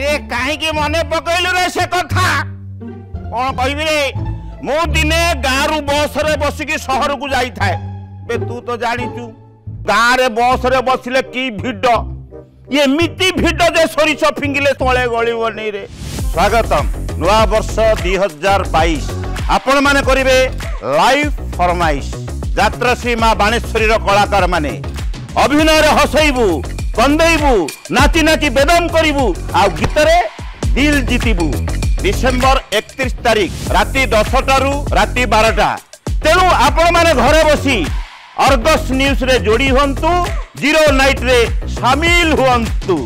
रे कहीं मन पकड़ू रे से कथा कौन कहबी रे मु दिने गाँव बस रे बसिकी सहर को जाई थाए बे तू तो जानिचु गाँव रे बस रे बसिले की भिड एमती भिड जे सोरिष फिंगिले तले गलिबनी रे। स्वागतम नवा वर्ष 2022 आपण माने करिवे लाइव फरमाइश यात्राश्री माँ बाणेश्वरी कलाकार माने अभिनय हसइबू कंदेबू नाची नाची बेदम करू आ गीतरे दिल जीतबू। डिसेंबर 31 तारीख राति 10 राति 12 तेणु आपण माने घरे बसी अर्गस न्यूज रे जोड़ी हंतु जीरो नाइट रे शामिल हंतु।